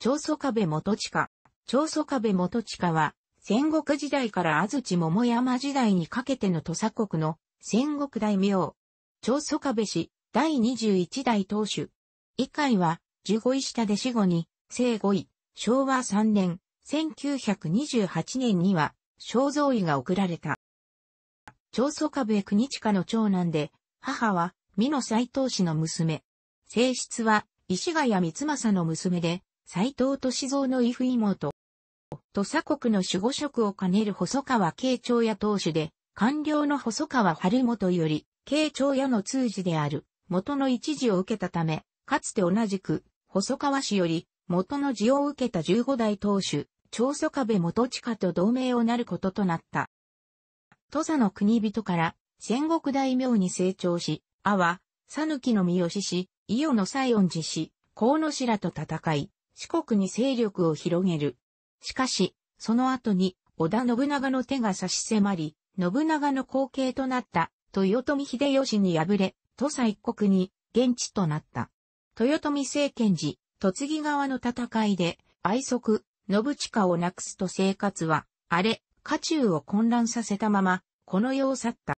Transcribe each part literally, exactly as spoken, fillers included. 長宗我部元親。長宗我部元親は、戦国時代から安土桃山時代にかけての土佐国の戦国大名。長宗我部氏、だいにじゅういちだい当主。以下は、じゅうごい下で死後に、せいごい、しょうわさんねん、せんきゅうひゃくにじゅうはちねんには、肖像位が贈られた。長宗我部国親の長男で、母は、美濃斎藤氏の娘。正室は、石ヶ谷光政の娘で、斎藤歳三の妹妹。土佐国の守護職を兼ねる細川慶長屋当主で、官僚の細川晴元より、慶長屋の通詞である、元の一字を受けたため、かつて同じく、細川氏より、元の字を受けたじゅうごだい当主、長宗我部元親と同盟をなることとなった。土佐の国人から、戦国大名に成長し、阿波、讃岐の三好氏、伊予の西園寺氏、河野氏らと戦い、四国に勢力を広げる。しかし、その後に、織田信長の手が差し迫り、信長の後継となった、豊臣秀吉に敗れ、土佐一国に、減地となった。豊臣政権時、栃木側の戦いで、愛側、信親をなくすと生活は、荒れ、家中を混乱させたまま、この世を去った。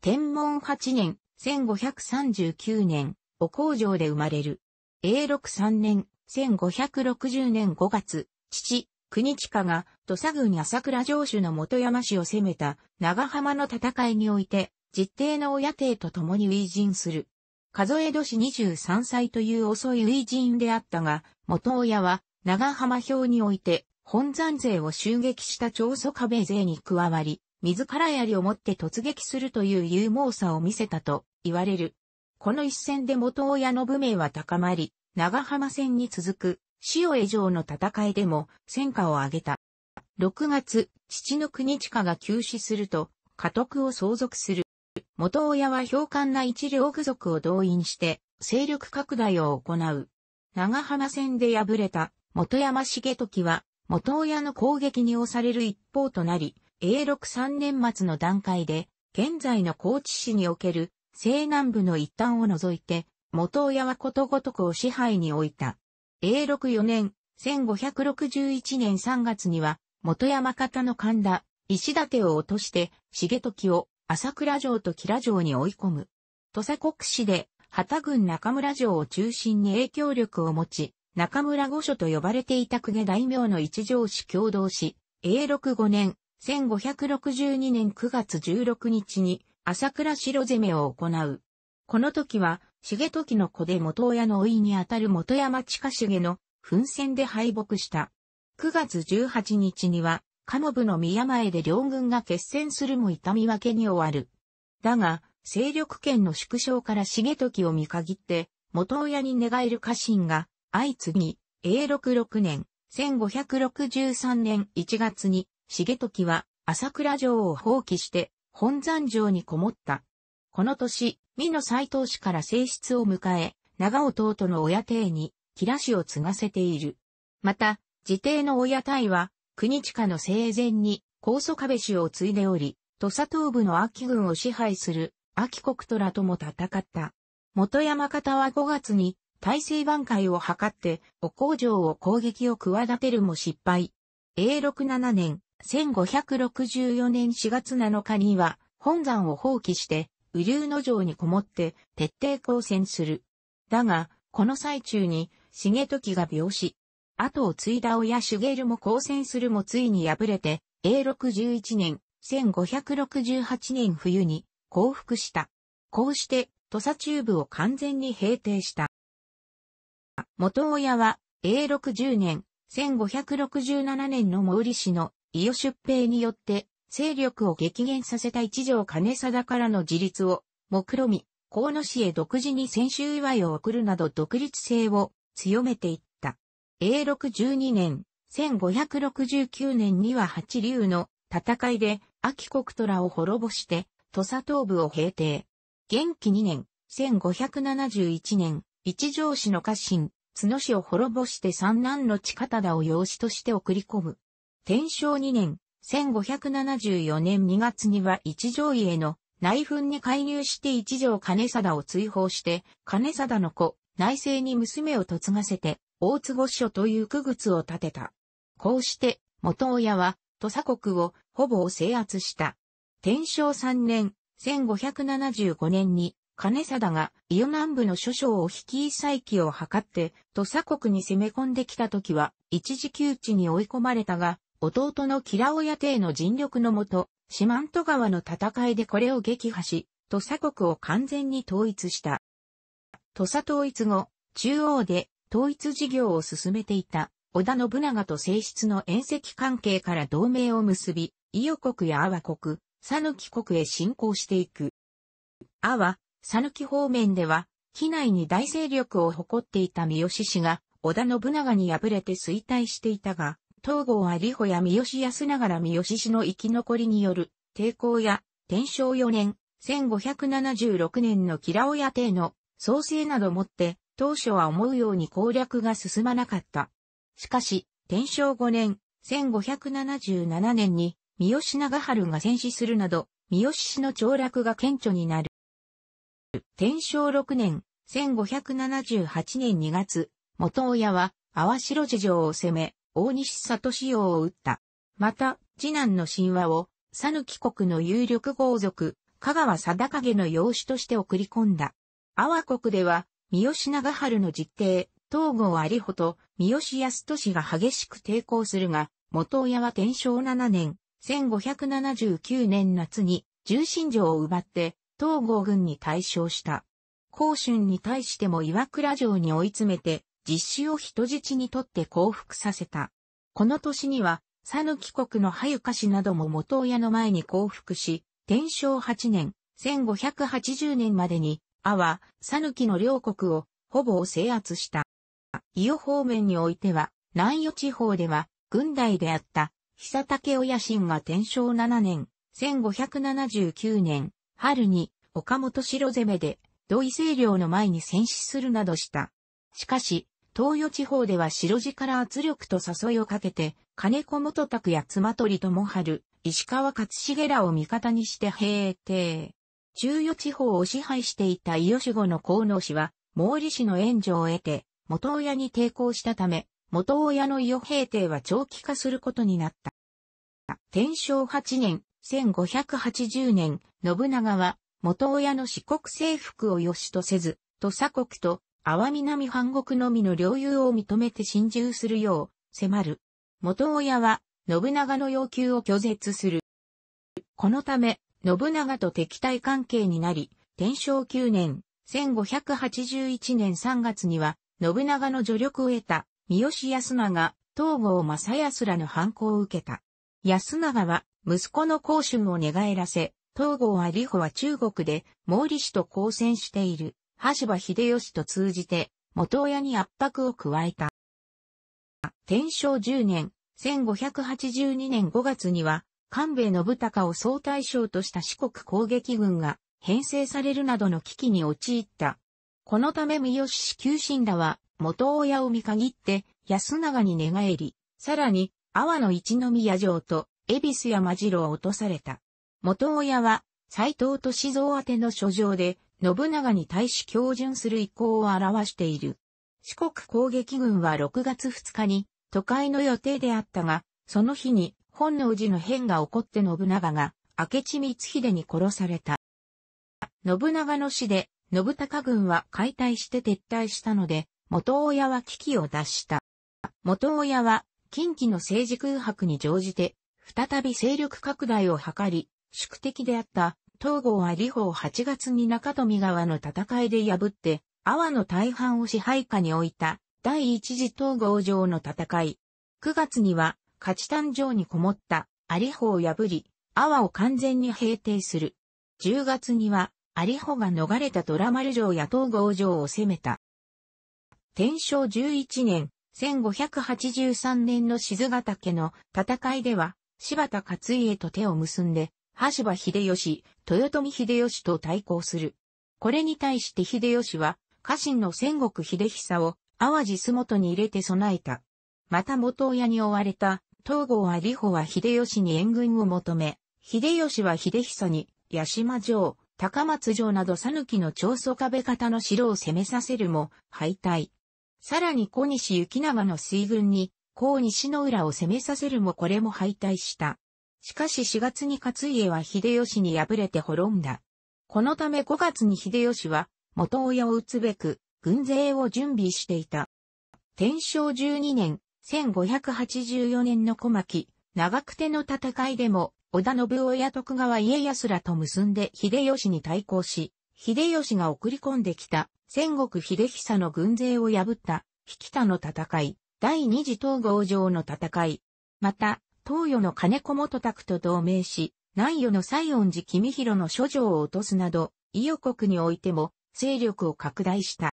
天文はちねん、せんごひゃくさんじゅうきゅうねん、御工場で生まれる。えいろくさんねん、せんごひゃくろくじゅうねんごがつ、父、国親が、土佐郡朝倉城主の本山氏を攻めた、長浜の戦いにおいて、実弟の親弟と共に初陣する。数え年にじゅうさんさいという遅い初陣であったが、元親は、長浜表において、本山勢を襲撃した長宗我部勢に加わり、自ら槍を持って突撃するという勇猛さを見せたと言われる。この一戦で元親の武名は高まり、長浜戦に続く、潮江城の戦いでも戦果を挙げた。ろくがつ、父の国親が急死すると、家督を相続する。元親は彪悍な一両具族を動員して、勢力拡大を行う。長浜戦で敗れた本山重時は、元親の攻撃に押される一方となり、えいろくさんねん末の段階で、現在の高知市における西南部の一端を除いて、元親はことごとくを支配に置いた。えいろくよねん、せんごひゃくろくじゅういちねんさんがつには、元山方の神田、石立を落として、重時を朝倉城と吉良城に追い込む。土佐国史で、波田郡中村城を中心に影響力を持ち、中村御所と呼ばれていた公家大名の一城氏共同し、えいろくごねん、せんごひゃくろくじゅうにねんくがつじゅうろくにちに朝倉城攻めを行う。この時は、重時の子で元親の甥にあたる本山親重の奮戦で敗北した。くがつじゅうはちにちには、鴨部の宮前で両軍が決戦するも痛み分けに終わる。だが、勢力圏の縮小から重時を見限って、元親に寝返る家臣が、相次ぎ、えいろくろくねん、せんごひゃくろくじゅうさんねんいちがつに、重時は朝倉城を放棄して、本山城にこもった。この年、美濃斎藤氏から正室を迎え、長弟の親弟に、吉良氏を継がせている。また、次弟の親弟は、国親の生前に、長宗我部氏を継いでおり、土佐東部の安芸郡を支配する、安芸国虎とも戦った。本山方はごがつに、大政挽回を図って、御工場を攻撃を企てるも失敗。えいろくななねん、せんごひゃくろくじゅうよねんしがつなのかには、本山を放棄して、雨竜の城にこもって、徹底抗戦する。だが、この最中に、重時が病死。後を継いだ親茂も抗戦するもついに敗れて、えいろくじゅういちねん、せんごひゃくろくじゅうはちねん冬に、降伏した。こうして、土佐中部を完全に平定した。元親は、えいろくじゅうねん、せんごひゃくろくじゅうななねんの毛利氏の伊予出兵によって、勢力を激減させた一条兼貞からの自立を、目論み、河野氏へ独自に戦終祝いを送るなど独立性を強めていった。えいろくじゅうにねん、せんごひゃくろくじゅうきゅうねんには八竜の戦いで、安芸国虎を滅ぼして、土佐東部を平定。元亀にねん、せんごひゃくななじゅういちねん、一条氏の家臣、角氏を滅ぼして三男の親忠を養子として送り込む。天正にねん、せんごひゃくななじゅうよねんにがつには一条家への内紛に介入して一条兼貞を追放して、兼貞の子、内政に娘を嫁がせて、大坪所という区別を建てた。こうして、元親は、土佐国をほぼ制圧した。天正さんねん、せんごひゃくななじゅうごねんに、兼定が伊予南部の諸省を率い再起を図って、土佐国に攻め込んできた時は、一時窮地に追い込まれたが、弟の吉良親帝の尽力のもと、四万十川の戦いでこれを撃破し、土佐国を完全に統一した。土佐統一後、中央で統一事業を進めていた織田信長と正室の縁戚関係から同盟を結び、伊予国や阿波国、讃岐国へ侵攻していく。阿波、讃岐方面では、畿内に大勢力を誇っていた三好氏が、織田信長に敗れて衰退していたが、東郷有穂や三好康長ら三好氏の生き残りによる抵抗や、天正よねん、せんごひゃくななじゅうろくねんの吉良親帝の創制などもって、当初は思うように攻略が進まなかった。しかし、天正ごねん、せんごひゃくななじゅうななねんに、三好長春が戦死するなど、三好氏の凋落が顕著になる。天正ろくねん、せんごひゃくななじゅうはちねんにがつ、元親は、泡城事情を攻め、大西郷王を討った。また、次男の親和を、讃岐国の有力豪族、香川定景の養子として送り込んだ。阿波国では、三好長春の実弟、東郷有穂と三好康年が激しく抵抗するが、元親は天正しちねん、せんごひゃくななじゅうきゅうねん夏に、重臣城を奪って、東郷軍に大勝した。高春に対しても岩倉城に追い詰めて、実子を人質にとって降伏させた。この年には、讃岐国の羽床氏なども元親の前に降伏し、天正はちねん、せんごひゃくはちじゅうねんまでに、阿波、讃岐の両国をほぼ制圧した。伊予方面においては、南予地方では、郡代であった、久竹親信が天正しちねん、せんごひゃくななじゅうきゅうねん、春に、岡本城攻めで、土井清涼の前に戦死するなどした。しかし、東予地方では白地から圧力と誘いをかけて、金子元拓や妻取友春、石川勝重らを味方にして平定。中予地方を支配していた伊予守護の河野氏は、毛利氏の援助を得て、元親に抵抗したため、元親の伊予平定は長期化することになった。天正はちねん、せんごひゃくはちじゅうねん、信長は、元親の四国征服を良しとせず、土佐国と、阿波南藩国のみの領有を認めて進駐するよう、迫る。元親は、信長の要求を拒絶する。このため、信長と敵対関係になり、天正きゅうねん、せんごひゃくはちじゅういちねんさんがつには、信長の助力を得た、三好康長、東郷正康らの反抗を受けた。康長は、息子の高春を寝返らせ、東郷有穂は中国で、毛利氏と交戦している、羽柴秀吉と通じて、元親に圧迫を加えた。天正じゅうねん、せんごひゃくはちじゅうにねんごがつには、官兵衛信孝を総大将とした四国攻撃軍が編成されるなどの危機に陥った。このため三好氏旧臣らは元親を見限って安長に寝返り、さらに阿波の一宮城と恵比寿山城を落とされた。元親は斎藤歳三宛ての書状で信長に対し恭順する意向を表している。四国攻撃軍はろくがつふつかに都会の予定であったが、その日に本能寺の変が起こって信長が明智光秀に殺された。信長の死で信孝軍は解体して撤退したので、元親は危機を脱した。元親は近畿の政治空白に乗じて、再び勢力拡大を図り、宿敵であった東郷有穂をはちがつに中富川の戦いで破って、阿波の大半を支配下に置いた第一次東郷城の戦い。くがつには、勝丹城にこもった有穂を破り、阿波を完全に平定する。じゅうがつには、有穂が逃れた虎丸城や東郷城を攻めた。天正じゅういちねん、せんごひゃくはちじゅうさんねんの賤ヶ岳の戦いでは、柴田勝家と手を結んで、羽柴秀吉、豊臣秀吉と対抗する。これに対して秀吉は、家臣の千石秀久を淡路洲本に入れて備えた。また元親に追われた。東郷有穂は秀吉に援軍を求め、秀吉は秀久に、屋島城、高松城など讃岐の長宗我部方の城を攻めさせるも、敗退。さらに小西行長の水軍に、向西の浦を攻めさせるもこれも敗退した。しかししがつに勝家は秀吉に敗れて滅んだ。このためごがつに秀吉は元親を討つべく軍勢を準備していた。天正じゅうにねん、せんごひゃくはちじゅうよねんの小牧、長久手の戦いでも、織田信夫や徳川家康らと結んで秀吉に対抗し、秀吉が送り込んできた千石秀久の軍勢を破った、引田の戦い、第二次東郷城の戦い。また、東予の金子元拓と同盟し、南予の西園寺公広の諸城を落とすなど、伊予国においても勢力を拡大した。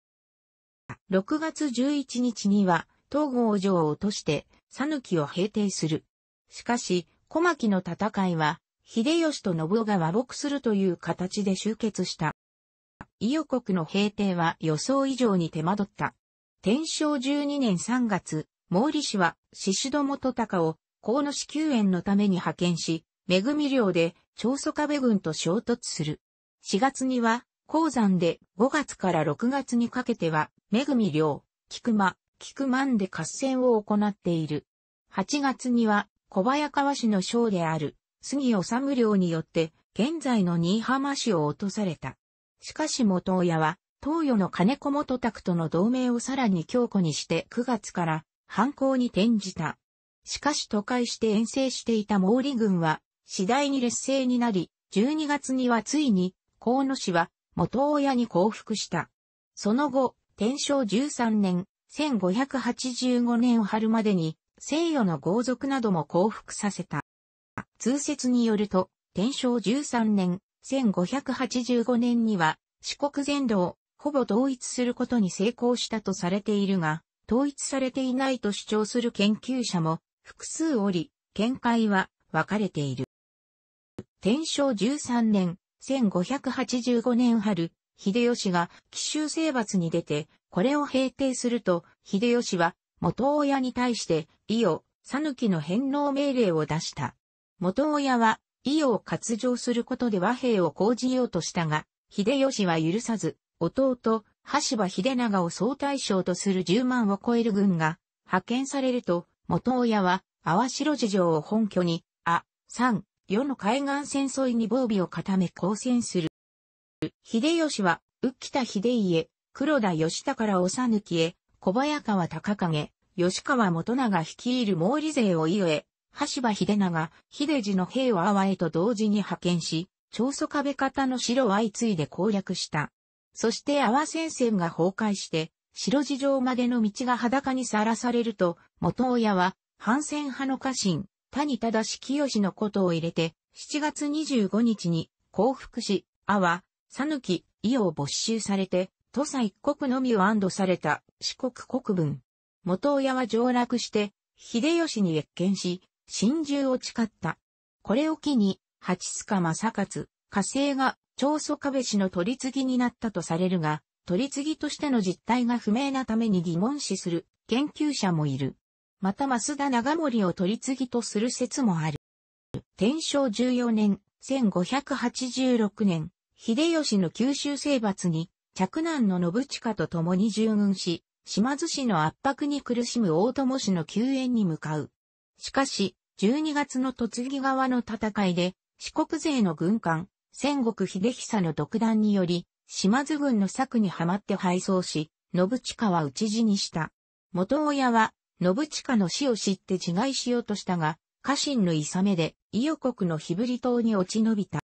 ろくがつじゅういちにちには、東郷城を落として、讃岐を平定する。しかし、小牧の戦いは、秀吉と信夫が和睦するという形で終結した。伊予国の平定は予想以上に手間取った。天正じゅうにねんさんがつ、毛利氏は宍戸元隆を河野救援のために派遣し、恵領で長宗我部軍と衝突する。しがつには、鉱山でごがつからろくがつにかけては、恵領、菊間、菊満で合戦を行っている。はちがつには、小早川氏の将である、杉治領によって、現在の新居浜市を落とされた。しかし元親は、東予の金子元拓との同盟をさらに強固にしてくがつから反攻に転じた。しかし渡海して遠征していた毛利軍は、次第に劣勢になり、じゅうにがつにはついに、河野氏は元親に降伏した。その後、天正じゅうさんねん、せんごひゃくはちじゅうごねん春までに、西予の豪族なども降伏させた。通説によると、天正じゅうさんねん、せんごひゃくはちじゅうごねんには、四国全土をほぼ統一することに成功したとされているが、統一されていないと主張する研究者も複数おり、見解は分かれている。天正じゅうさんねん、せんごひゃくはちじゅうごねん春、秀吉が紀州征伐に出て、これを平定すると、秀吉は元親に対して、伊予、讃岐の返納命令を出した。元親は、伊予を割譲することで和平を講じようとしたが、秀吉は許さず、弟、羽柴秀長を総大将とするじゅうまんを超える軍が派遣されると、元親は、泡白地城を本拠に、阿、讃、与の海岸線沿いに防備を固め抗戦する。秀吉は、宇喜多秀家、黒田義高らを讃岐へ、小早川隆景、吉川元長率いる毛利勢を伊予へ、羽柴秀長、秀次の兵を阿波へと同時に派遣し、長宗我部方の城を相次いで攻略した。そして阿波戦線が崩壊して、白地城までの道が裸にさらされると、元親は、反戦派の家臣、谷忠清のことを入れて、しちがつにじゅうごにちに降伏し、阿波、讃岐、伊予を没収されて、土佐一国のみを安堵された四国国分。元親は上洛して、秀吉に謁見し、臣従を誓った。これを機に、蜂須賀正勝、家政が長宗我部氏の取り次ぎになったとされるが、取り次ぎとしての実態が不明なために疑問視する研究者もいる。また増田長盛を取り次ぎとする説もある。天正じゅうよねん、せんごひゃくはちじゅうろくねん、秀吉の九州征伐に、嫡男の信親と共に従軍し、島津氏の圧迫に苦しむ大友氏の救援に向かう。しかし、じゅうにがつの栃木側の戦いで、四国勢の軍艦、千石秀久の独断により、島津軍の策にはまって敗走し、信親は討ち死にした。元親は、信親の死を知って自害しようとしたが、家臣のいさめで、伊予国の日振島に落ち延びた。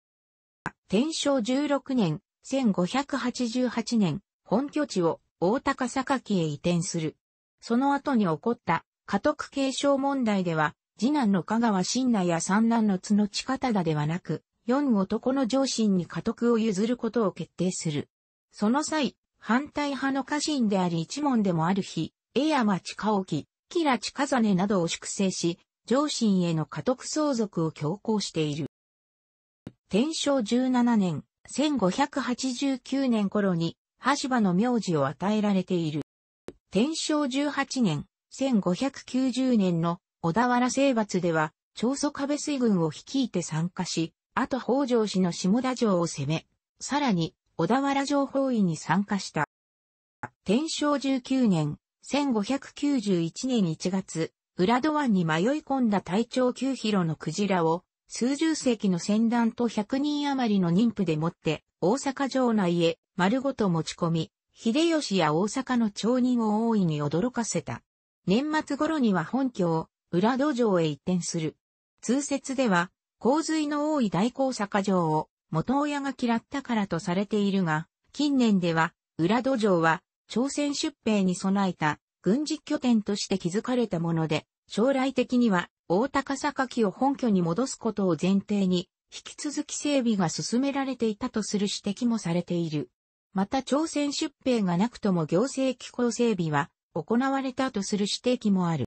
天正じゅうろくねん、せんごひゃくはちじゅうはちねん、本拠地を大高榊へ移転する。その後に起こった、家督継承問題では、次男の香川真那や三男の角近忠ではなく、四男の上臣に家督を譲ることを決定する。その際、反対派の家臣であり一門でもある日、江山近興、吉良近実などを粛清し、上臣への家督相続を強行している。天正じゅうななねん、せんごひゃくはちじゅうきゅうねん頃に、羽柴の名字を与えられている。天正じゅうはちねん、せんごひゃくきゅうじゅうねんの小田原征伐では、長宗我部水軍を率いて参加し、あと北条氏の下田城を攻め、さらに小田原城包囲に参加した。天正じゅうきゅうねん、せんごひゃくきゅうじゅういちねんいちがつ、浦戸湾に迷い込んだ体長きゅうキロのクジラを、数十隻の船団とひゃくにん余りの人夫でもって、大阪城内へ丸ごと持ち込み、秀吉や大阪の町人を大いに驚かせた。年末頃には本拠、浦戸城へ移転する。通説では、洪水の多い大大阪城を元親が嫌ったからとされているが、近年では、浦戸城は、朝鮮出兵に備えた軍事拠点として築かれたもので、将来的には、大高榊を本拠に戻すことを前提に、引き続き整備が進められていたとする指摘もされている。また朝鮮出兵がなくとも行政機構整備は行われたとする指摘もある。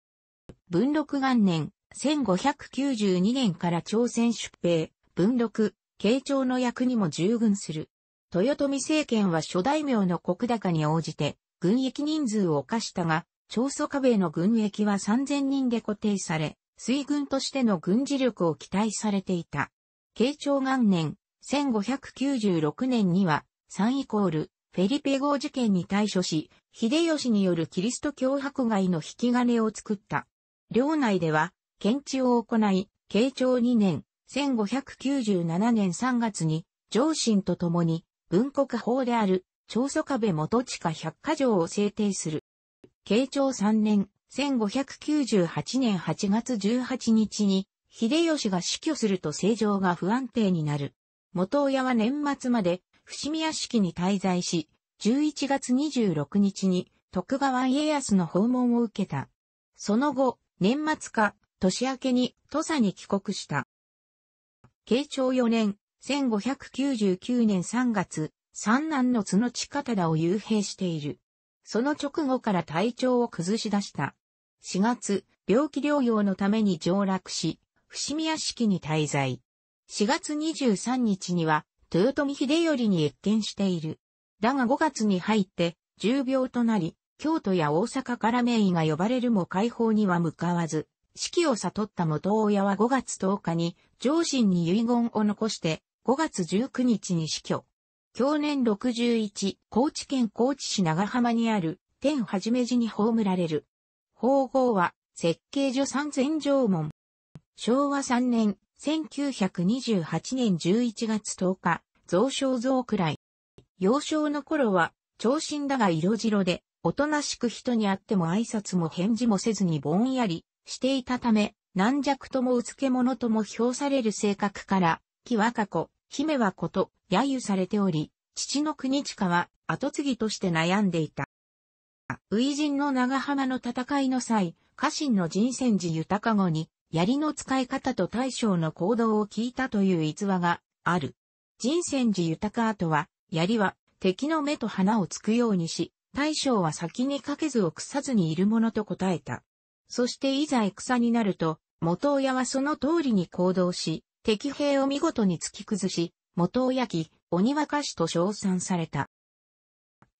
文禄元年、せんごひゃくきゅうじゅうにねんから朝鮮出兵、文禄、慶長の役にも従軍する。豊臣政権は諸大名の石高に応じて、軍役人数を課したが、長宗我部の軍役はさんぜんにんで固定され、水軍としての軍事力を期待されていた。慶長元年、せんごひゃくきゅうじゅうろくねんには、サンイコール、フェリペ号事件に対処し、秀吉によるキリスト教迫害の引き金を作った。領内では、検地を行い、慶長にねん、せんごひゃくきゅうじゅうななねんさんがつに、上臣と共に、文国法である、長宗我部元親百箇条を制定する。慶長さんねん、せんごひゃくきゅうじゅうはちねんはちがつじゅうはちにちに、秀吉が死去すると政情が不安定になる。元親は年末まで、伏見屋敷に滞在し、じゅういちがつにじゅうろくにちに徳川家康の訪問を受けた。その後、年末か年明けに土佐に帰国した。慶長よねん、せんごひゃくきゅうじゅうきゅうねんさんがつ、三男の角親忠を幽閉している。その直後から体調を崩し出した。しがつ、病気療養のために上洛し、伏見屋敷に滞在。しがつにじゅうさんにちには、豊臣秀頼に謁見している。だがごがつに入って重病となり、京都や大阪から名医が呼ばれるも快方には向かわず、死期を悟った元親はごがつとおかに上臣に遺言を残してごがつじゅうくにちに死去。享年ろくじゅういち、高知県高知市長浜にある天始寺に葬られる。法号は設計所三千城門。昭和さんねん、せんきゅうひゃくにじゅうはちねんじゅういちがつとおか、蔵書蔵くらい。幼少の頃は、長身だが色白で、おとなしく人に会っても挨拶も返事もせずにぼんやりしていたため、軟弱ともうつけ者とも評される性格から、きわかこ、姫はこと、揶揄されており、父の国親は、跡継ぎとして悩んでいた。初陣の長浜の戦いの際、家臣の神泉寺豊子に、槍の使い方と大将の行動を聞いたという逸話がある。神泉寺豊後は、槍は敵の目と鼻をつくようにし、大将は先にかけずを腐さずにいるものと答えた。そしていざ戦になると、元親はその通りに行動し、敵兵を見事に突き崩し、元親貴、鬼若しと称賛された。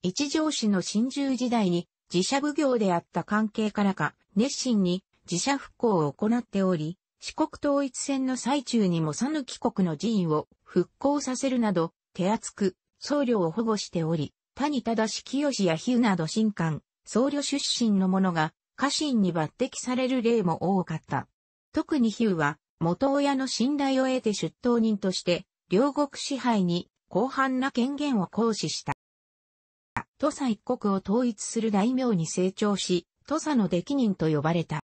一条氏の新中時代に自社奉行であった関係からか、熱心に、自社復興を行っており、四国統一戦の最中にも讃岐国の寺院を復興させるなど、手厚く、僧侶を保護しており、谷忠清や比喩など神官、僧侶出身の者が、家臣に抜擢される例も多かった。特に比喩は、元親の信頼を得て出頭人として、領国支配に、広範な権限を行使した。土佐一国を統一する大名に成長し、土佐の出来人と呼ばれた。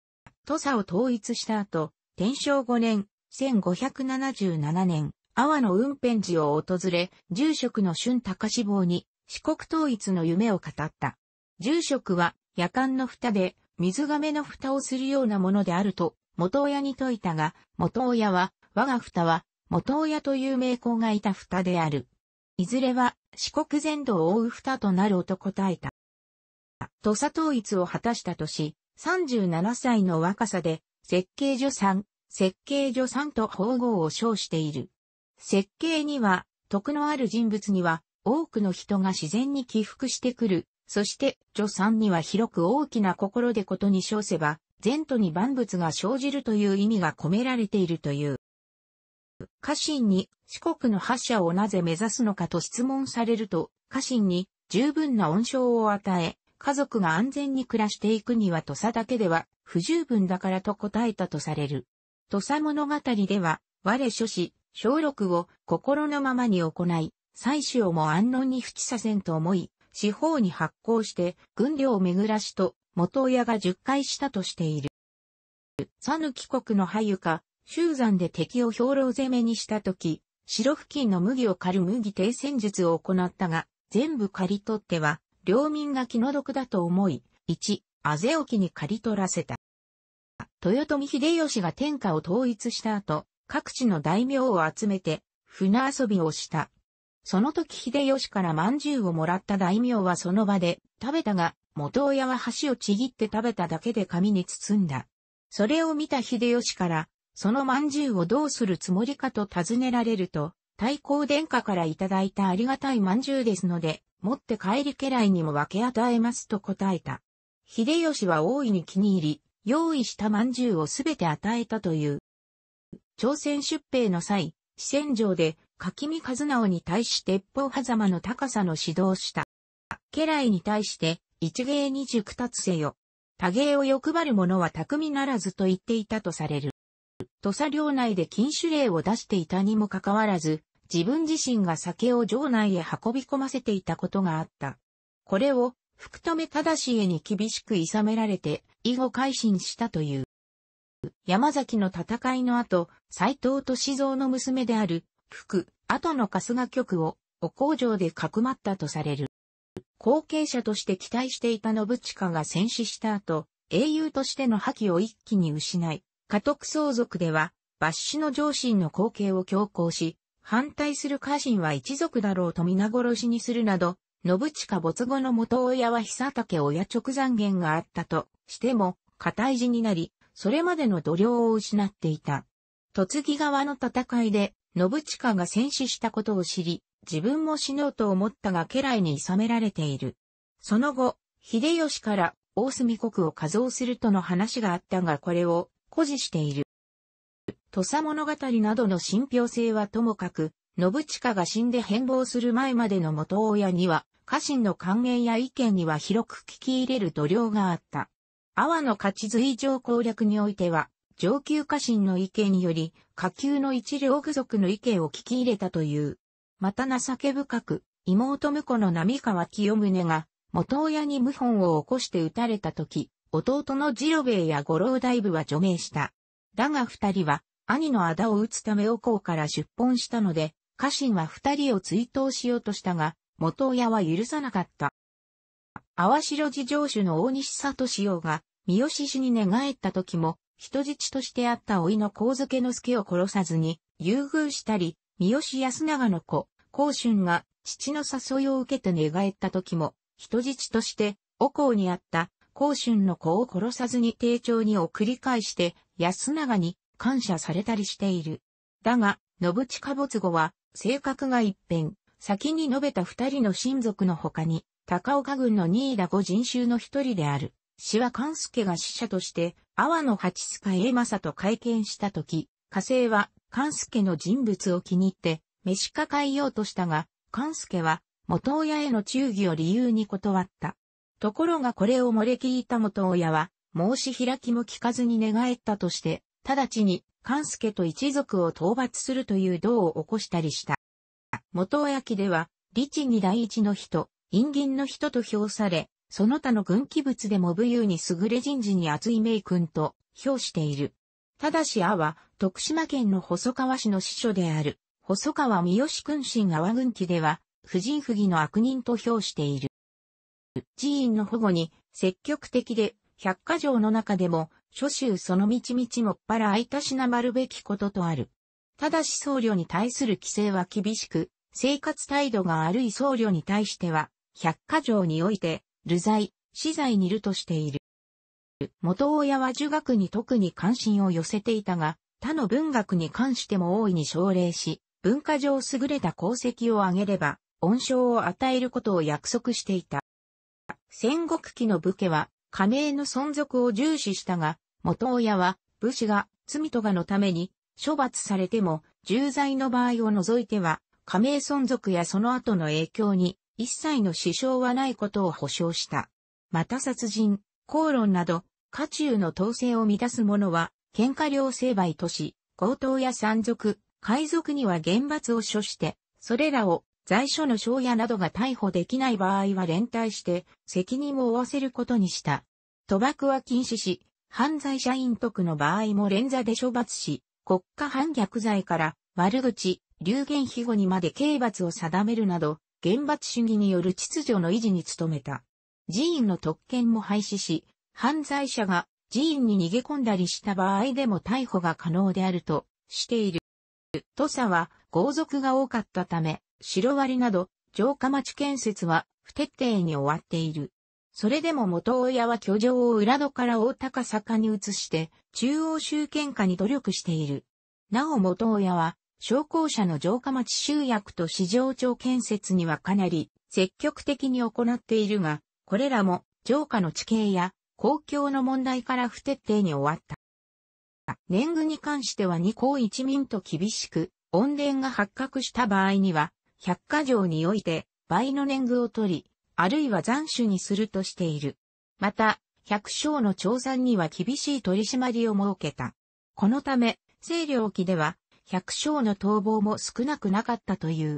土佐を統一した後、天正ごねん、せんごひゃくななじゅうななねん、阿波の雲辺寺を訪れ、住職の俊高志望に、四国統一の夢を語った。住職は、夜間の蓋で、水亀の蓋をするようなものであると、元親に説いたが、元親は、我が蓋は、元親という名工がいた蓋である。いずれは、四国全土を覆う蓋となると答えた。土佐統一を果たしたとし、さんじゅうななさいの若さで、設計所さん、設計所さんと法号を称している。設計には、徳のある人物には、多くの人が自然に起伏してくる。そして、所さんには広く大きな心でことに称せば、前途に万物が生じるという意味が込められているという。家臣に、四国の覇者をなぜ目指すのかと質問されると、家臣に、十分な恩賞を与え、家族が安全に暮らしていくには土佐だけでは不十分だからと答えたとされる。土佐物語では、我諸子、小六を心のままに行い、妻子をも安穏に伏させんと思い、四方に発行して、軍領を巡らしと、元親が述懐したとしている。讃岐国の羽床、周山で敵を兵糧攻めにしたとき、城付近の麦を狩る麦停戦術を行ったが、全部刈り取っては、領民が気の毒だと思い、一、あぜ沖に刈り取らせた。豊臣秀吉が天下を統一した後、各地の大名を集めて、船遊びをした。その時秀吉からまんじゅうをもらった大名はその場で食べたが、元親は箸をちぎって食べただけで紙に包んだ。それを見た秀吉から、そのまんじゅうをどうするつもりかと尋ねられると、太閤殿下からいただいたありがたいまんじゅうですので、持って帰り家来にも分け与えますと答えた。秀吉は大いに気に入り、用意したまんじゅうをすべて与えたという。朝鮮出兵の際、四川城で垣見一直に対し鉄砲狭間の高さの指導した。家来に対して、一芸に熟達せよ。他芸を欲張る者は巧みならずと言っていたとされる。土佐領内で禁酒令を出していたにもかかわらず、自分自身が酒を城内へ運び込ませていたことがあった。これを、福留忠重に厳しく諌められて、以後改心したという。山崎の戦いの後、斎藤歳三の娘である、福、後の春日局を、お工場でかくまったとされる。後継者として期待していた信親が戦死した後、英雄としての覇気を一気に失い、家督相続では、抜歯の上臣の後継を強行し、反対する家臣は一族だろうと皆殺しにするなど、信親没後の元親は久竹親直残言があったとしても、固い字になり、それまでの度量を失っていた。嫁ぎ側の戦いで、信親が戦死したことを知り、自分も死のうと思ったが家来に諌められている。その後、秀吉から大隅国を加増するとの話があったがこれを固辞している。土佐物語などの信憑性はともかく、信親が死んで変貌する前までの元親には、家臣の官言や意見には広く聞き入れる度量があった。阿波の勝ち随城攻略においては、上級家臣の意見により、下級の一両具族の意見を聞き入れたという。また情け深く、妹婿の並川清宗が、元親に謀反を起こして撃たれたとき、弟の次郎兵衛や五郎太夫は除名した。だが二人は、兄の仇を討つためお江から出奔したので、家臣は二人を追討しようとしたが、元親は許さなかった。粟代寺城主の大西里潮が、三好氏に寝返ったときも、人質としてあった甥の上野介を殺さずに、優遇したり、三好安長の子、光春が父の誘いを受けて寝返った時も、人質として、お江にあった光春の子を殺さずに丁重にを繰り返して、安長に感謝されたりしている。だが、信親没後は、性格が一変、先に述べた二人の親族の他に、高岡郡の新田五人衆の一人である、志波勘助が使者として、阿波の八塚栄政と会見した時、家政は、勘助の人物を気に入って、召し抱えようとしたが、勘助は、元親への忠義を理由に断った。ところがこれを漏れ聞いた元親は、申し開きも聞かずに寝返ったとして、直ちに、勘助と一族を討伐するという動を起こしたりした。元親記では、律儀第一の人、隠銀の人と評され、その他の軍記物でも武勇に優れ人事に厚い名君と、評している。ただし阿は、徳島県の細川氏の司書である、細川三好君臣阿波軍記では、婦人不義の悪人と評している。寺院の保護に積極的で、百箇条の中でも、諸州その道々もっぱらあいたしなまるべきこととある。ただし僧侶に対する規制は厳しく、生活態度が悪い僧侶に対しては、百箇条において、流罪、死罪にるとしている。元親は儒学に特に関心を寄せていたが、他の文学に関しても大いに奨励し、文化上優れた功績を挙げれば、恩賞を与えることを約束していた。戦国期の武家は、家名の存続を重視したが、元親は、武士が、罪とがのために、処罰されても、重罪の場合を除いては、家名存続やその後の影響に、一切の支障はないことを保証した。また殺人、口論など、家中の統制を乱す者は、喧嘩両成敗とし、強盗や山賊、海賊には厳罰を処して、それらを在所の庄屋などが逮捕できない場合は連帯して責任を負わせることにした。賭博は禁止し、犯罪者隠匿の場合も連座で処罰し、国家反逆罪から悪口、流言飛語にまで刑罰を定めるなど、厳罰主義による秩序の維持に努めた。寺院の特権も廃止し、犯罪者が寺院に逃げ込んだりした場合でも逮捕が可能であるとしている。土佐は豪族が多かったため、城割など城下町建設は不徹底に終わっている。それでも元親は居城を裏戸から大高坂に移して中央集権化に努力している。なお元親は商工者の城下町集約と四条町建設にはかなり積極的に行っているが、これらも城下の地形や公共の問題から不徹底に終わった。年貢に関しては二公一民と厳しく、怨念が発覚した場合には、百箇条において倍の年貢を取り、あるいは斬首にするとしている。また、百姓の町参には厳しい取り締まりを設けた。このため、清涼期では、百姓の逃亡も少なくなかったという。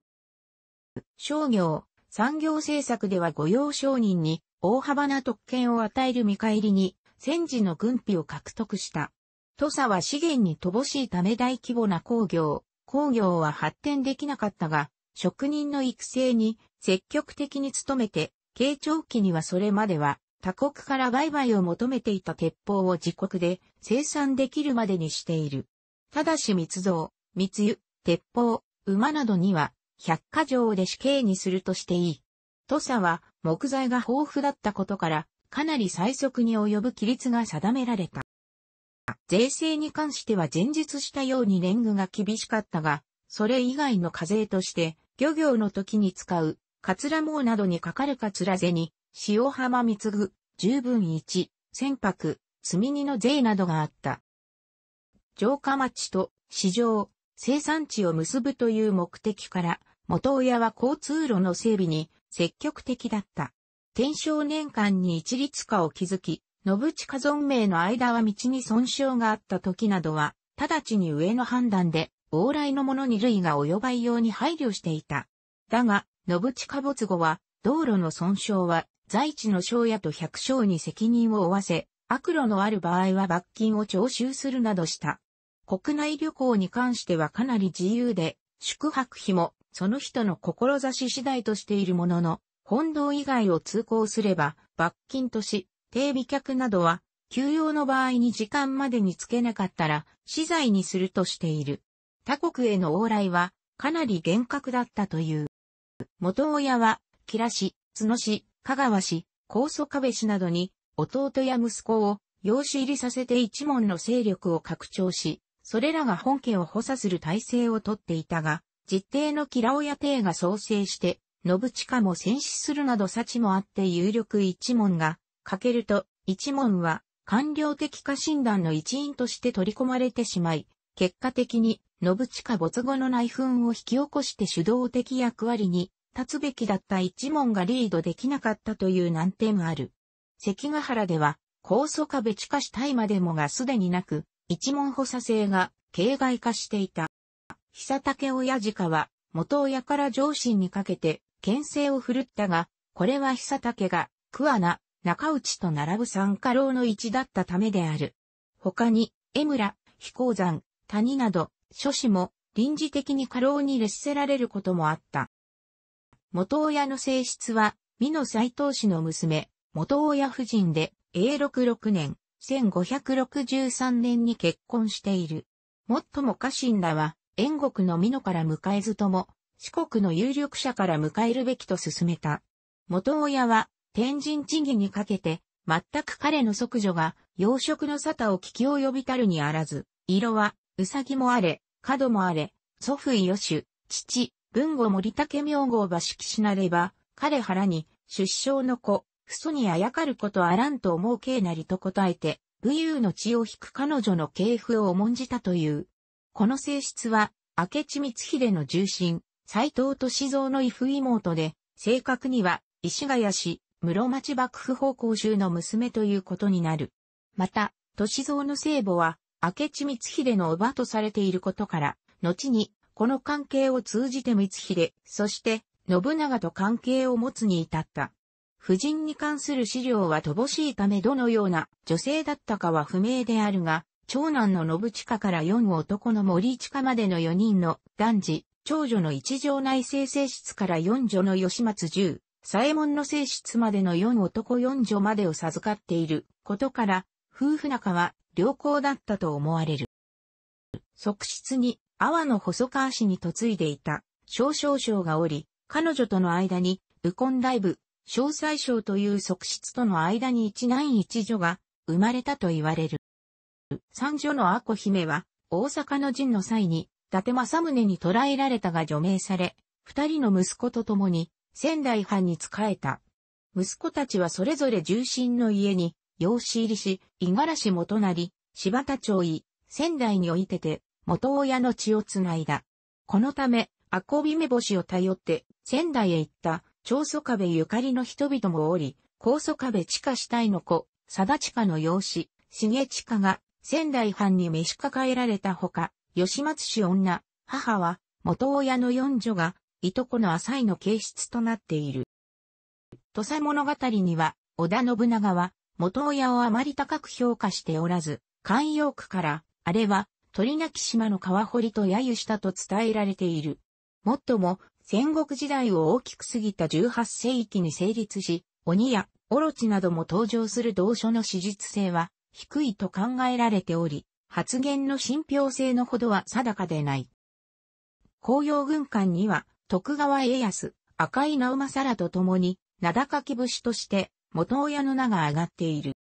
商業、産業政策では御用商人に大幅な特権を与える見返りに、戦時の軍費を獲得した。土佐は資源に乏しいため大規模な工業、工業は発展できなかったが、職人の育成に積極的に努めて、慶長期にはそれまでは他国から売買を求めていた鉄砲を自国で生産できるまでにしている。ただし密造、密輸、鉄砲、馬などには百箇条で死刑にするとしていい。土佐は木材が豊富だったことから、かなり最速に及ぶ規律が定められた。税制に関しては前述したように年貢が厳しかったが、それ以外の課税として、漁業の時に使う、かつら網などにかかるかつら銭、塩浜貢ぐ、十分一、船舶、積荷の税などがあった。城下町と市場、生産地を結ぶという目的から、元親は交通路の整備に積極的だった。天正年間に一律家を築き、信近存命の間は道に損傷があった時などは、直ちに上の判断で、往来の者に類が及ばいように配慮していた。だが、信近没後は、道路の損傷は、在地の庄屋と百姓に責任を負わせ、悪路のある場合は罰金を徴収するなどした。国内旅行に関してはかなり自由で、宿泊費も、その人の志次第としているものの、本道以外を通行すれば、罰金とし、定備客などは、休養の場合に時間までにつけなかったら、死罪にするとしている。他国への往来は、かなり厳格だったという。元親は、吉良氏、角氏、香川氏、高曽壁氏などに、弟や息子を、養子入りさせて一門の勢力を拡張し、それらが本家を補佐する体制をとっていたが、実弟の吉良親弟が創生して、信近も戦死するなど幸もあって有力一門が、欠けると、一門は、官僚的家臣団の一員として取り込まれてしまい、結果的に、信近没後の内紛を引き起こして主導的役割に立つべきだった一門がリードできなかったという難点がある。関ヶ原では、高曽壁地下死大までもがすでになく、一門補佐制が形骸化していた。久竹親直は、元親から上信にかけて、牽制を振るったが、これは久竹が、桑名、中内と並ぶ三家老の一だったためである。他に、江村、飛行山、谷など、諸氏も臨時的に家老に列せられることもあった。元親の正室は、美濃斎藤氏の娘、元親夫人で、永禄ろくねん、せんごひゃくろくじゅうさんねんに結婚している。もっとも家臣らは、燕国の美濃から迎えずとも、四国の有力者から迎えるべきと勧めた。元親は、天神地義にかけて、全く彼の息女が、養殖の沙汰を聞き及びたるにあらず、色は、うさぎもあれ、角もあれ、祖父伊予主、父、文後森竹明号ばしきしなれば、彼腹に、出生の子、父祖にあやかることあらんと思うけいなりと答えて、武勇の血を引く彼女の系譜を重んじたという。この正室は、明智光秀の重臣、斎藤利蔵の異父妹で、正確には、石ヶ谷氏、室町幕府奉公衆の娘ということになる。また、歳三の生母は、明智光秀の叔母とされていることから、後に、この関係を通じて光秀、そして、信長と関係を持つに至った。夫人に関する資料は乏しいためどのような女性だったかは不明であるが、長男の信親から四男の森親までのよにんの男児、長女の一条内政正室から四女の吉松十、左衛門の正室までの四男四女までを授かっていることから、夫婦仲は良好だったと思われる。側室に、阿波の細川氏に嫁いでいた、少将将がおり、彼女との間に、右近大夫、小宰相という側室との間に一男一女が生まれたと言われる。三女の阿子姫は大阪の陣の際に伊達政宗に捕らえられたが除名され、二人の息子と共に仙台藩に仕えた。息子たちはそれぞれ重臣の家に養子入りし、五十嵐元就、柴田長尉、仙台においてて元親の血をつないだ。このため、阿子姫星を頼って仙台へ行った。長宗我部ゆかりの人々もおり、高宗我部親死体の子、貞親の養子、重親が仙台藩に召し抱えられたほか、吉松氏女、母は元親の四女が、いとこの浅井の形質となっている。土佐物語には、織田信長は元親をあまり高く評価しておらず、慣用句から、あれは鳥鳴島の川掘りと揶揄したと伝えられている。もっとも、戦国時代を大きく過ぎたじゅうはっせいきに成立し、鬼やオロチなども登場する同書の史実性は低いと考えられており、発言の信憑性のほどは定かでない。甲陽軍艦には徳川家康、赤井直政と共に、名高き武士として元親の名が上がっている。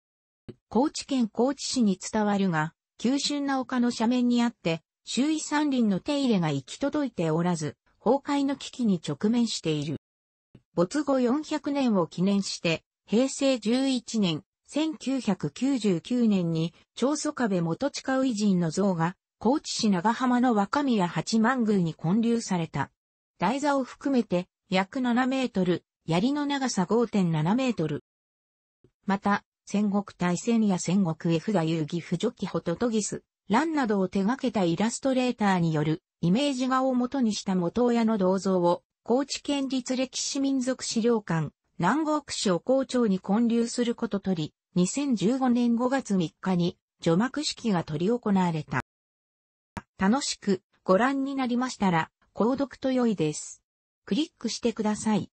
高知県高知市に伝わるが、急峻な丘の斜面にあって、周囲山林の手入れが行き届いておらず、崩壊の危機に直面している。没後よんひゃくねんを記念して、へいせいじゅういちねん、せんきゅうひゃくきゅうじゅうきゅうねんに、長宗我部元親初陣の像が、高知市長浜の若宮八幡宮に建立された。台座を含めて、約ななメートル、槍の長さ ごてんななメートル。また、戦国大戦や戦国絵札遊戯婦女記ホトトギス、乱などを手掛けたイラストレーターによる、イメージ画を元にした元親の銅像を、高知県立歴史民俗資料館、南国市小河町に建立することとり、にせんじゅうごねんごがつみっかに、除幕式が執り行われた。楽しくご覧になりましたら、購読と良いです。クリックしてください。